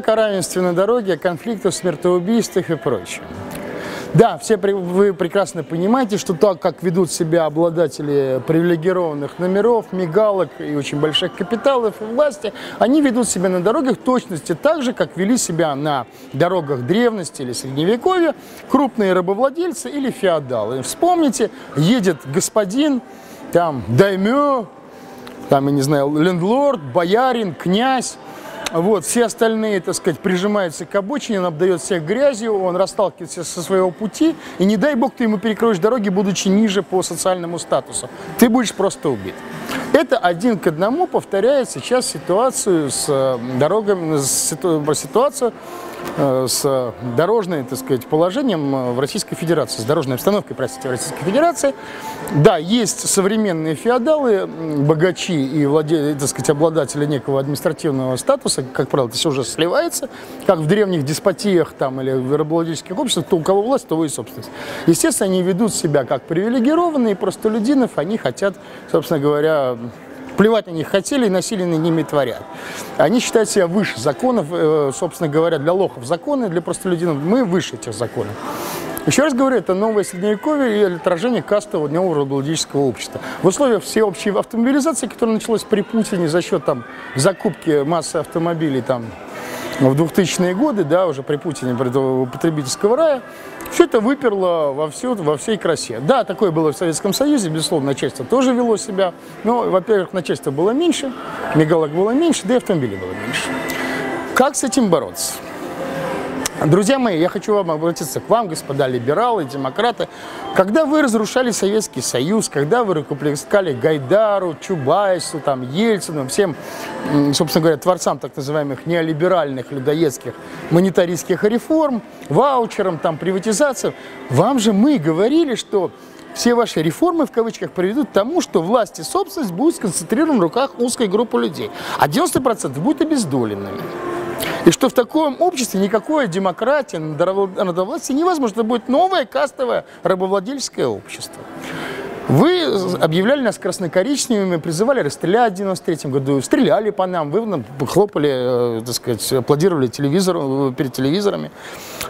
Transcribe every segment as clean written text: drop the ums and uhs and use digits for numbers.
так о равенстве на дороге, о конфликтах, смертоубийствах и прочем. Да, все вы прекрасно понимаете, что то, как ведут себя обладатели привилегированных номеров, мигалок и очень больших капиталов и власти, они ведут себя на дорогах точности так же, как вели себя на дорогах древности или средневековья крупные рабовладельцы или феодалы. Вспомните, едет господин, там, даймё, там, я не знаю, лендлорд, боярин, князь. Вот, все остальные, так сказать, прижимаются к обочине, он обдает всех грязью, он расталкивается со своего пути, и не дай бог ты ему перекроешь дороги, будучи ниже по социальному статусу. Ты будешь просто убит. Это один к одному повторяет сейчас ситуацию с дорогами, ситуацию с дорожным, так сказать, положением в Российской Федерации, с дорожной обстановкой, простите, в Российской Федерации. Да, есть современные феодалы, богачи и, так сказать, обладатели некого административного статуса, как правило, это все уже сливается, как в древних деспотиях там, или в рабовладельческих обществах, то у кого власть, того и собственность. Естественно, они ведут себя как привилегированные, простолюдинов, они хотят, собственно говоря, плевать на них хотели и насилие над ними творят. Они считают себя выше законов, собственно говоря, для лохов законы, для простолюдинов мы выше этих законов. Еще раз говорю, это новое средневековье и отражение кастового дневного рабовладельческого общества. В условиях всеобщей автомобилизации, которая началась при Путине за счет там, закупки массы автомобилей там, в 2000-е годы, да, уже при Путине, при потребительского рая, все это выперло во всей красе. Да, такое было в Советском Союзе, безусловно, начальство тоже вело себя. Но, во-первых, начальство было меньше, мигалок было меньше, да и автомобилей было меньше. Как с этим бороться? Друзья мои, я хочу вам обратиться к вам, господа либералы, демократы. Когда вы разрушали Советский Союз, когда вы рукоплескали Гайдару, Чубайсу, там, Ельцину, всем, собственно говоря, творцам так называемых неолиберальных, людоедских, монетаристских реформ, ваучерам, там, приватизациям, вам же мы говорили, что все ваши реформы, в кавычках, приведут к тому, что власть и собственность будут сконцентрированы в руках узкой группы людей, а 90% будут обездоленными. И что в таком обществе никакой демократии, народовластия невозможно. Это будет новое кастовое рабовладельческое общество. Вы объявляли нас краснокоричневыми, призывали расстрелять в 93-м году, стреляли по нам, вы нам хлопали, так сказать, аплодировали перед телевизорами.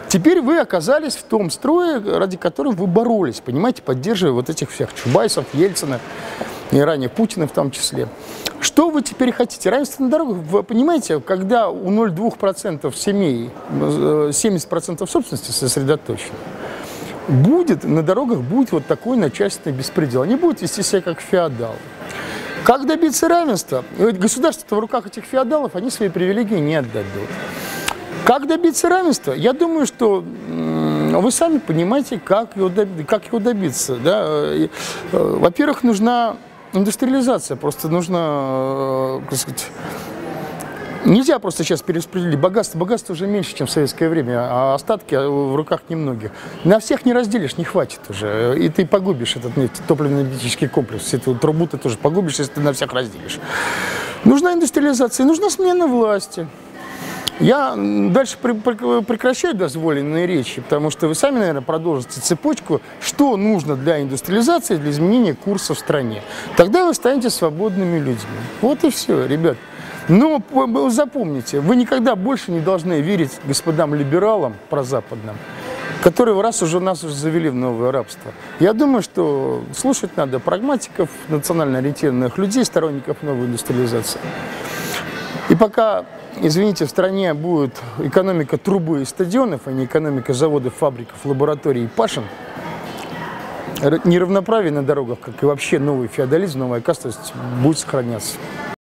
Теперь вы оказались в том строе, ради которого вы боролись, понимаете, поддерживая вот этих всех Чубайсов, Ельцина и ранее Путина в том числе. Что вы теперь хотите? Равенство на дорогах, вы понимаете, когда у 0,2% семей 70% собственности сосредоточено, на дорогах будет вот такой начальственный беспредел. Они будут вести себя как феодалы. Как добиться равенства? Государство в руках этих феодалов, они свои привилегии не отдадут. Как добиться равенства? Я думаю, что вы сами понимаете, как его добиться. Да? Во-первых, нужна индустриализация, просто нужно, так сказать, нельзя просто сейчас перераспределить богатство. Богатство уже меньше, чем в советское время, а остатки в руках немногих. На всех не разделишь, не хватит уже. И ты погубишь этот топливно-энергетический комплекс, эту трубу ты тоже погубишь, если ты на всех разделишь. Нужна индустриализация, нужна смена власти. Я дальше прекращаю дозволенные речи, потому что вы сами, наверное, продолжите цепочку, что нужно для индустриализации, для изменения курса в стране. Тогда вы станете свободными людьми. Вот и все, ребят. Но запомните, вы никогда больше не должны верить господам-либералам прозападным, которые нас уже завели в новое рабство. Я думаю, что слушать надо прагматиков, национально ориентированных людей, сторонников новой индустриализации. И пока, извините, в стране будет экономика трубы и стадионов, а не экономика заводов, фабриков, лабораторий и пашин, неравноправие на дорогах, как и вообще новый феодализм, новая кастовость будет сохраняться.